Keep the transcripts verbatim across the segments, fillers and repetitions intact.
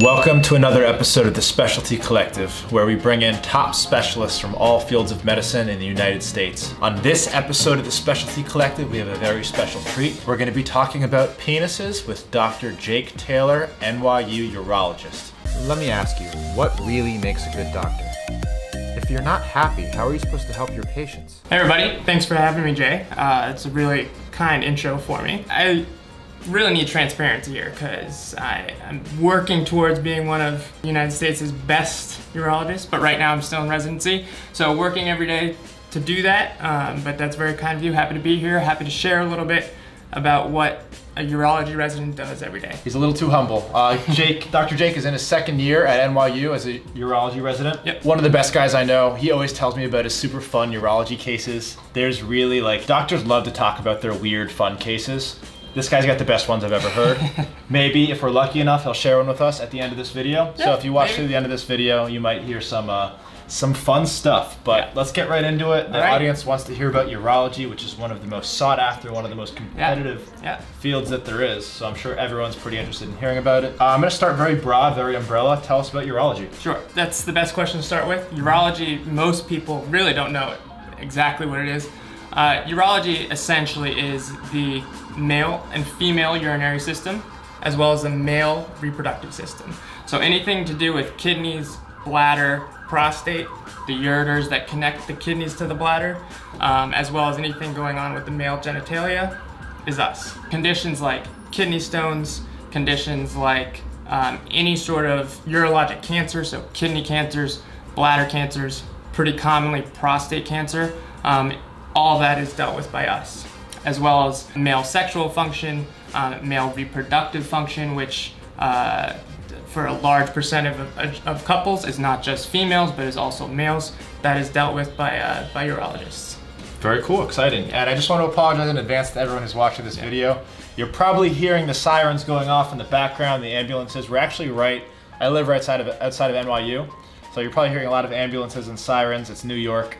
Welcome to another episode of The Specialty Collective, where we bring in top specialists from all fields of medicine in the United States. On this episode of The Specialty Collective, we have a very special treat. We're going to be talking about penises with Doctor Jake Taylor, N Y U urologist. Let me ask you, what really makes a good doctor? If you're not happy, how are you supposed to help your patients? Hey everybody, thanks for having me, Jay. Uh, it's a really kind intro for me. I really need transparency here because I'm working towards being one of the United States' best urologists, but right now I'm still in residency, so working every day to do that, um, but that's very kind of you. Happy to be here, happy to share a little bit about what a urology resident does every day. He's a little too humble. Uh, Jake, Doctor Jake is in his second year at N Y U as a urology resident. Yep. One of the best guys I know. He always tells me about his super fun urology cases. There's really like, doctors love to talk about their weird fun cases. This guy's got the best ones I've ever heard. Maybe, if we're lucky enough, he'll share one with us at the end of this video. Yep, so if you watch maybe. Through the end of this video, you might hear some uh, some fun stuff. But yeah, let's get right into it. The right. audience wants to hear about urology, which is one of the most sought after, one of the most competitive yeah. Yeah. fields that there is. So I'm sure everyone's pretty interested in hearing about it. Uh, I'm gonna start very broad, very umbrella. Tell us about urology. Sure, that's the best question to start with. Urology, most people really don't know exactly what it is. Uh, urology essentially is the male and female urinary system, as well as the male reproductive system. So anything to do with kidneys, bladder, prostate, the ureters that connect the kidneys to the bladder, um, as well as anything going on with the male genitalia, is us. Conditions like kidney stones, conditions like um, any sort of urologic cancer, so kidney cancers, bladder cancers, pretty commonly prostate cancer, um, all that is dealt with by us, as well as male sexual function, uh, male reproductive function, which uh, for a large percent of, of couples is not just females, but is also males. That is dealt with by, uh, by urologists. Very cool, exciting. And I just want to apologize in advance to everyone who's watching this video. You're probably hearing the sirens going off in the background, the ambulances. We're actually right, I live right outside of, outside of N Y U, so you're probably hearing a lot of ambulances and sirens. It's New York.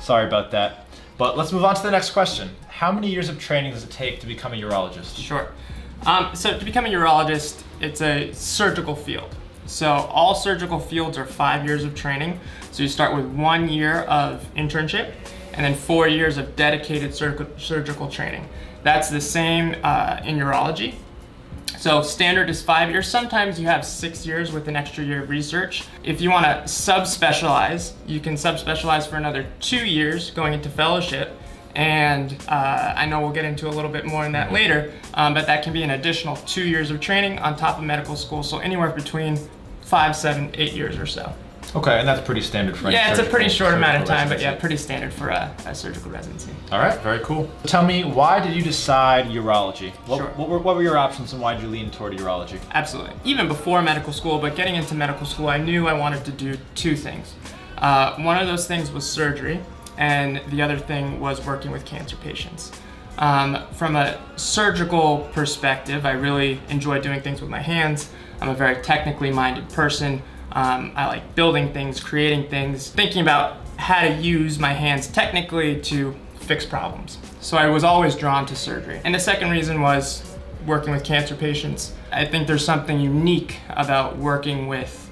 Sorry about that. But let's move on to the next question. How many years of training does it take to become a urologist? Sure. Um, so to become a urologist, it's a surgical field. So all surgical fields are five years of training. So you start with one year of internship and then four years of dedicated surg surgical training. That's the same uh, in urology. So standard is five years. Sometimes you have six years with an extra year of research. If you want to subspecialize, you can subspecialize for another two years going into fellowship. And uh, I know we'll get into a little bit more in that later, um, but that can be an additional two years of training on top of medical school. So anywhere between five, seven, eight years or so. Okay, and that's pretty standard for Yeah, it's a pretty short amount of time, residency. But yeah, pretty standard for a, a surgical residency. All right, very cool. Tell me, why did you decide urology? What, sure. what, were, what were your options and why did you lean toward urology? Absolutely. Even before medical school, but getting into medical school, I knew I wanted to do two things. Uh, one of those things was surgery, and the other thing was working with cancer patients. Um, from a surgical perspective, I really enjoy doing things with my hands. I'm a very technically minded person. Um, I like building things, creating things, thinking about how to use my hands technically to fix problems. So I was always drawn to surgery. And the second reason was working with cancer patients. I think there's something unique about working with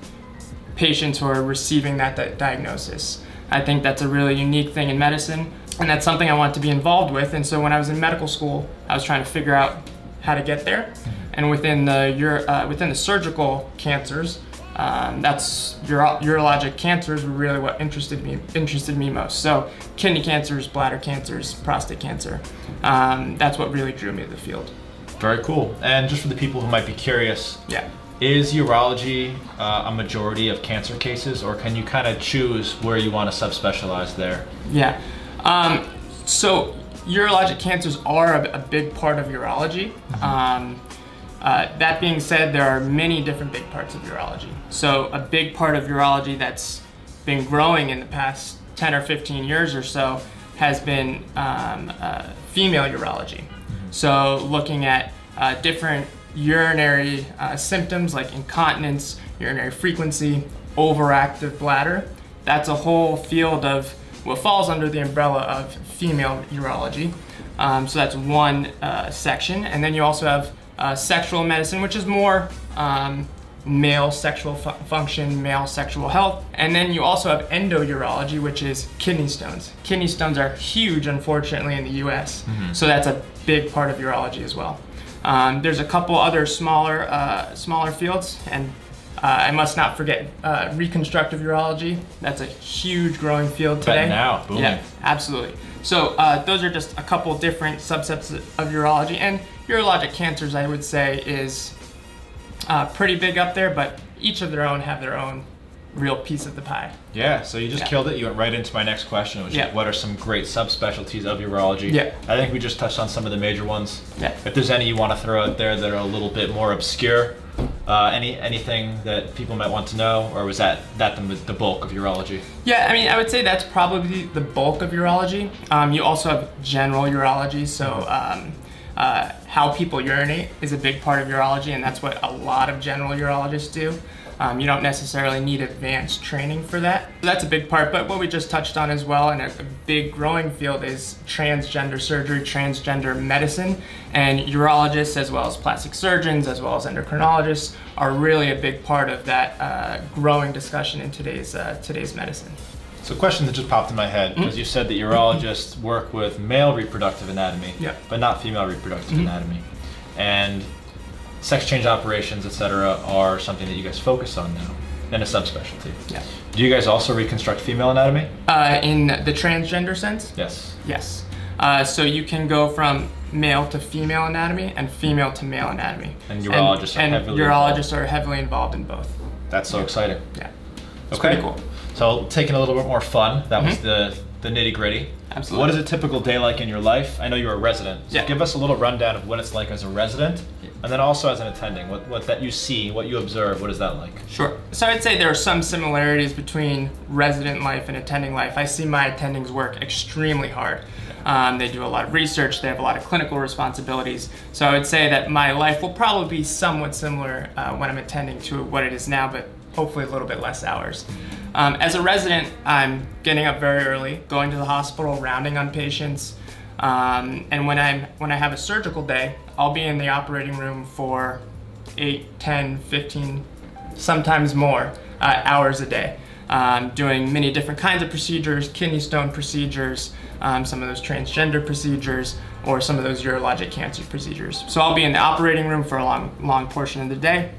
patients who are receiving that di- diagnosis. I think that's a really unique thing in medicine, and that's something I want to be involved with. And so when I was in medical school, I was trying to figure out how to get there. And within the, uh, within the surgical cancers, Um, that's uro urologic cancers were really what interested me interested me most. So kidney cancers, bladder cancers, prostate cancer. Um, that's what really drew me to the field. Very cool. And just for the people who might be curious, yeah, is urology uh, a majority of cancer cases, or can you kind of choose where you want to subspecialize there? Yeah. Um, so urologic cancers are a, a big part of urology. Mm-hmm. um, Uh, that being said, there are many different big parts of urology. So a big part of urology that's been growing in the past ten or fifteen years or so has been um, uh, female urology. So looking at uh, different urinary uh, symptoms like incontinence, urinary frequency, overactive bladder. That's a whole field of what falls under the umbrella of female urology. Um, so that's one uh, section. And then you also have Uh, sexual medicine, which is more um, male sexual fu function, male sexual health. And then you also have endourology, which is kidney stones. Kidney stones are huge, unfortunately, in the U S. Mm-hmm. So that's a big part of urology as well. Um, there's a couple other smaller, uh, smaller fields, and uh, I must not forget uh, reconstructive urology. That's a huge growing field today. But now, boom. Yeah, absolutely. So uh, those are just a couple different subsets of urology, and urologic cancers, I would say, is uh, pretty big up there, but each of their own have their own real piece of the pie. Yeah, so you just yeah. killed it. You went right into my next question, which yeah. is what are some great subspecialties of urology? Yeah. I think we just touched on some of the major ones. Yeah. If there's any you want to throw out there that are a little bit more obscure, uh, any anything that people might want to know, or was that, that the, the bulk of urology? Yeah, I mean, I would say that's probably the bulk of urology. Um, you also have general urology, so um, uh, how people urinate is a big part of urology, and that's what a lot of general urologists do. Um, you don't necessarily need advanced training for that. So that's a big part, but what we just touched on as well, and a, a big growing field, is transgender surgery, transgender medicine, and urologists as well as plastic surgeons as well as endocrinologists are really a big part of that uh, growing discussion in today's, uh, today's medicine. So a question that just popped in my head, because mm-hmm. you said that urologists work with male reproductive anatomy, yeah. but not female reproductive mm-hmm. anatomy. And sex change operations, et cetera, are something that you guys focus on now, and a subspecialty. Yeah. Do you guys also reconstruct female anatomy? Uh, in the transgender sense? Yes. Yes. Uh, so you can go from male to female anatomy and female to male anatomy. And urologists and, are heavily and urologists involved. are heavily involved in both. That's so yeah. exciting. Yeah. It's okay. Pretty cool. So taking a little bit more fun. That mm-hmm. was the the nitty gritty. Absolutely. What is a typical day like in your life? I know you're a resident. So yeah. give us a little rundown of what it's like as a resident, and then also as an attending. What, what that you see, what you observe, what is that like? Sure. So I'd say there are some similarities between resident life and attending life. I see my attendings work extremely hard. Um, they do a lot of research. They have a lot of clinical responsibilities. So I would say that my life will probably be somewhat similar uh, when I'm attending to what it is now, but hopefully a little bit less hours. Um, as a resident, I'm getting up very early, going to the hospital, rounding on patients, um, and when I'm when I have a surgical day, I'll be in the operating room for eight, ten, fifteen, sometimes more uh, hours a day, um, doing many different kinds of procedures, kidney stone procedures, um, some of those transgender procedures, or some of those urologic cancer procedures. So I'll be in the operating room for a long, long portion of the day,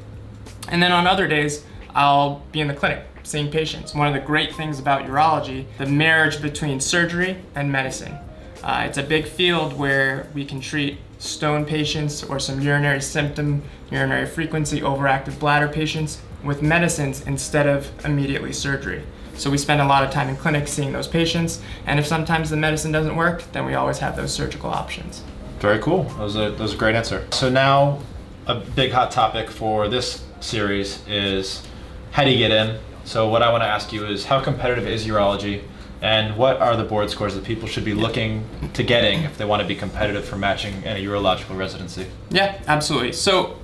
and then on other days, I'll be in the clinic seeing patients. One of the great things about urology, the marriage between surgery and medicine. Uh, it's a big field where we can treat stone patients or some urinary symptom, urinary frequency, overactive bladder patients with medicines instead of immediately surgery. So we spend a lot of time in clinic seeing those patients, and if sometimes the medicine doesn't work, then we always have those surgical options. Very cool. That was a, that was a great answer. So now a big hot topic for this series is how do you get in? So what I want to ask you is, how competitive is urology, and what are the board scores that people should be looking to getting if they want to be competitive for matching in a urological residency? Yeah, absolutely. So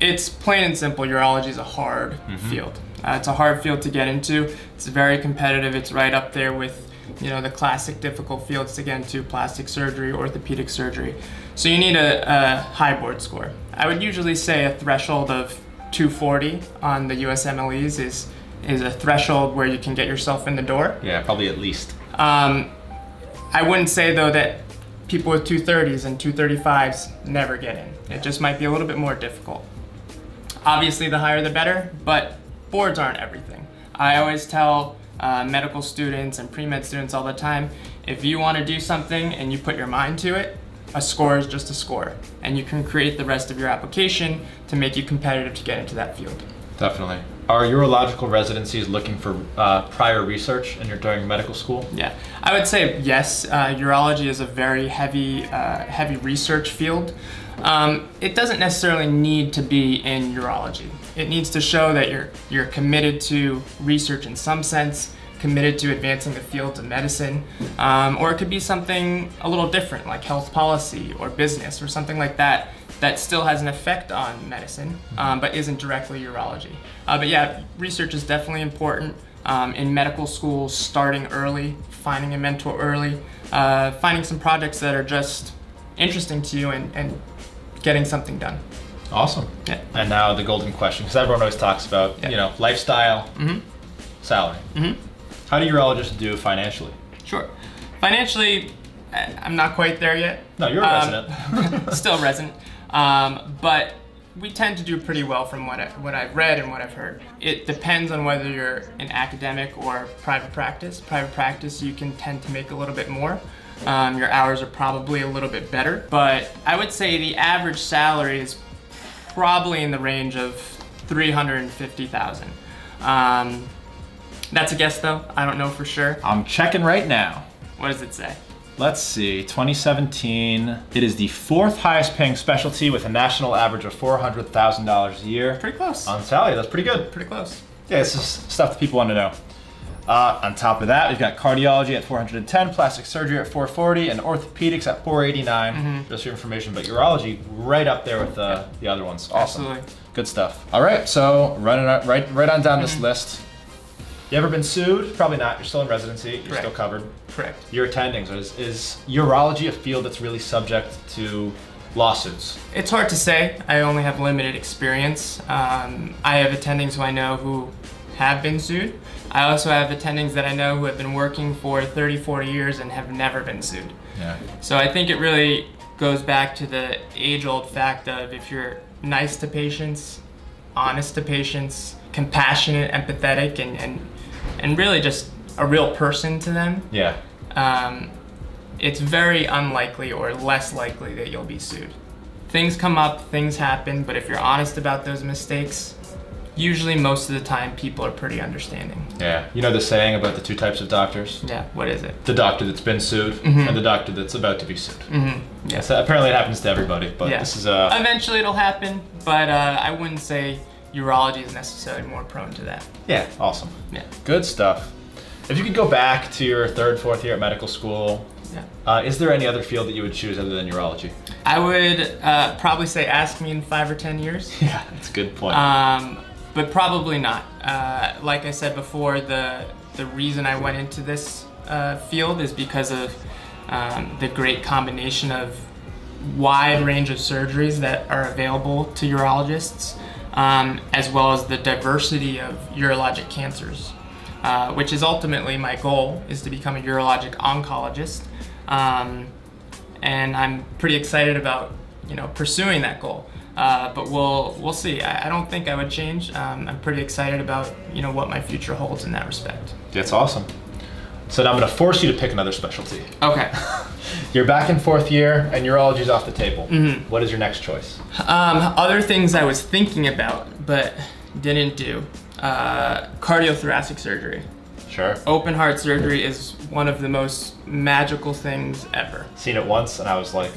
it's plain and simple, urology is a hard mm-hmm. field. Uh, it's a hard field to get into. It's very competitive. It's right up there with, you know, the classic difficult fields to get into, plastic surgery, orthopedic surgery. So you need a, a high board score. I would usually say a threshold of two forty on the U S M L Es is is a threshold where you can get yourself in the door. Yeah, probably at least. Um, I wouldn't say, though, that people with two thirties and two thirty-fives never get in. Yeah. It just might be a little bit more difficult. Obviously, the higher the better, but boards aren't everything. I always tell uh, medical students and pre-med students all the time, if you want to do something and you put your mind to it, a score is just a score, and you can create the rest of your application to make you competitive to get into that field. Definitely. Are urological residencies looking for uh, prior research and you're during medical school? Yeah, I would say yes. Uh, urology is a very heavy, uh, heavy research field. Um, it doesn't necessarily need to be in urology. It needs to show that you're, you're committed to research in some sense, committed to advancing the field of medicine, um, or it could be something a little different, like health policy or business or something like that, that still has an effect on medicine, um, but isn't directly urology. Uh, but yeah, research is definitely important um, in medical school, starting early, finding a mentor early, uh, finding some projects that are just interesting to you, and, and getting something done. Awesome. Yeah. And now the golden question, because everyone always talks about, yeah. you know, lifestyle, mm-hmm. salary. Mm-hmm. How do urologists do financially? Sure. Financially, I'm not quite there yet. No, you're a um, resident. Still a resident. Um, but we tend to do pretty well from what, I, what I've read and what I've heard. It depends on whether you're in academic or private practice. Private practice, you can tend to make a little bit more. Um, your hours are probably a little bit better. But I would say the average salary is probably in the range of three hundred fifty thousand dollars. Um, That's a guess though, I don't know for sure. I'm checking right now. What does it say? Let's see, twenty seventeen. It is the fourth highest paying specialty with a national average of four hundred thousand dollars a year. Pretty close. On salary, that's pretty good. Pretty close. Yeah, this is stuff that people want to know. Uh, on top of that, we've got cardiology at four hundred ten, plastic surgery at four forty, and orthopedics at four eighty-nine. Mm-hmm. Just for information, but urology right up there with uh, the other ones. Awesome. Absolutely. Good stuff. All right, so running up, right, right on down mm-hmm. this list. You ever been sued? Probably not. You're still in residency. You're Correct. Still covered. Correct. Your attendings. Is, is urology a field that's really subject to lawsuits? It's hard to say. I only have limited experience. Um, I have attendings who I know who have been sued. I also have attendings that I know who have been working for thirty, forty years and have never been sued. Yeah. So I think it really goes back to the age-old fact of if you're nice to patients, honest to patients, compassionate, empathetic, and, and and really just a real person to them, yeah. Um, it's very unlikely or less likely that you'll be sued. Things come up, things happen, but if you're honest about those mistakes, usually most of the time people are pretty understanding. Yeah, you know the saying about the two types of doctors? Yeah, what is it? The doctor that's been sued mm-hmm. and the doctor that's about to be sued. Mm-hmm. Yeah. So apparently it happens to everybody, but yeah. this is a... Uh... Eventually it'll happen, but uh, I wouldn't say urology is necessarily more prone to that. Yeah, awesome. Yeah. Good stuff. If you could go back to your third, fourth year at medical school, yeah. uh, is there any other field that you would choose other than urology? I would uh, probably say ask me in five or ten years. Yeah, that's a good point. Um, but probably not. Uh, like I said before, the, the reason I went into this uh, field is because of um, the great combination of wide range of surgeries that are available to urologists. Um, as well as the diversity of urologic cancers, uh, which is ultimately my goal, is to become a urologic oncologist. Um, and I'm pretty excited about, you know, pursuing that goal. Uh, but we'll, we'll see. I, I don't think I would change. Um, I'm pretty excited about, you know, what my future holds in that respect. That's awesome. So now I'm going to force you to pick another specialty. Okay. You're back in fourth year, and urology's off the table. Mm-hmm. What is your next choice? Um, other things I was thinking about, but didn't do. Uh, cardiothoracic surgery. Sure. Open heart surgery is one of the most magical things ever. Seen it once, and I was like,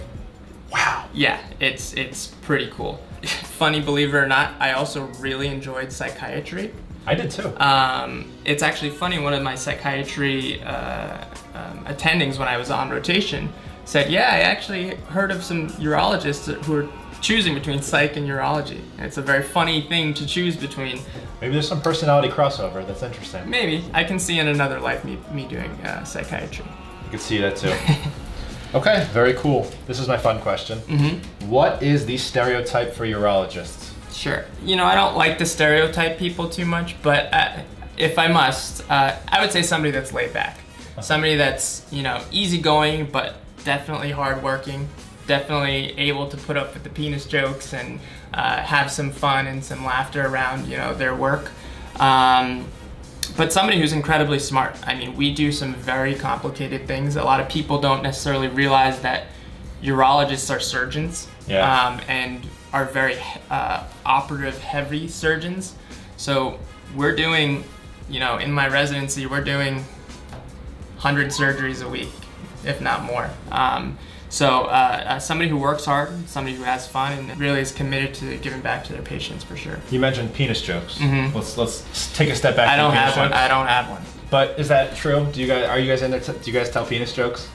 wow. Yeah, it's, it's pretty cool. Funny, believe it or not, I also really enjoyed psychiatry. I did too. Um, it's actually funny, one of my psychiatry uh, um, attendings when I was on rotation said, yeah, I actually heard of some urologists who are choosing between psych and urology. And it's a very funny thing to choose between. Maybe there's some personality crossover, that's interesting. Maybe. I can see in another life me, me doing uh, psychiatry. You can see that too. Okay, very cool. This is my fun question. Mm-hmm. What is the stereotype for urologists? Sure. You know, I don't like to stereotype people too much, but uh, if I must, uh, I would say somebody that's laid back. Somebody that's, you know, easygoing, but definitely hardworking, definitely able to put up with the penis jokes and uh, have some fun and some laughter around, you know, their work. Um, but somebody who's incredibly smart. I mean, we do some very complicated things. A lot of people don't necessarily realize that urologists are surgeons. Yeah. Um, and are very uh, operative heavy surgeons. So we're doing, you know, in my residency, we're doing one hundred surgeries a week, if not more. Um, so uh, uh, somebody who works hard, somebody who has fun, and really is committed to giving back to their patients for sure. You mentioned penis jokes. Mm-hmm. Let's let's take a step back. I don't have jokes. one. I don't have one. But is that true? Do you guys are you guys in there? Do you guys tell penis jokes?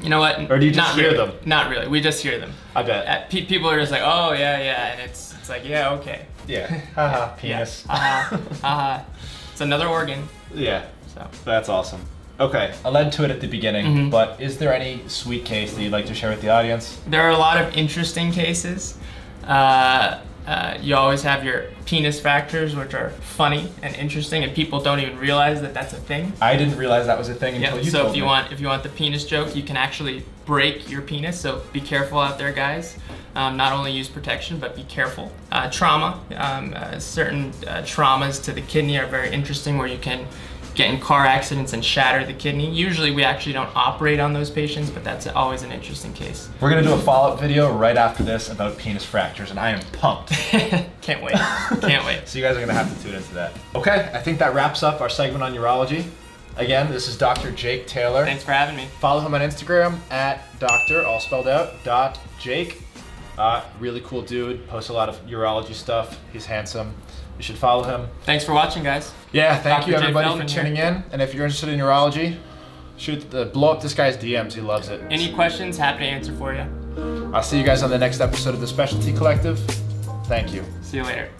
You know what? Or do you just hear them? Not really. We just hear them. I bet. People are just like, oh, yeah, yeah. And it's it's like, yeah, okay. Yeah. Haha, penis. Haha, haha. It's another organ. Yeah. So that's awesome. Okay. I led to it at the beginning, mm-hmm. but is there any sweet case that you'd like to share with the audience? There are a lot of interesting cases. Uh, Uh, you always have your penis factors, which are funny and interesting, and people don't even realize that that's a thing. I didn't realize that was a thing until yep. you so told me. So if you want, if you want the penis joke, you can actually break your penis. So be careful out there, guys. Um, not only use protection, but be careful. Uh, trauma, um, uh, certain uh, traumas to the kidney are very interesting, where you can get in car accidents and shatter the kidney. Usually we actually don't operate on those patients, but that's always an interesting case. We're gonna do a follow-up video right after this about penis fractures, and I am pumped. Can't wait, can't wait. So you guys are gonna have to tune into that. Okay, I think that wraps up our segment on urology. Again, this is Doctor Jake Taylor. Thanks for having me. Follow him on Instagram at Doctor, all spelled out, dot Jake. Uh, really cool dude, posts a lot of urology stuff. He's handsome. You should follow him. Thanks for watching, guys. Yeah, thank you everybody for tuning in. And if you're interested in urology, shoot the, blow up this guy's D Ms. He loves it. Any questions, happy to answer for you. I'll see you guys on the next episode of The Specialty Collective. Thank you. See you later.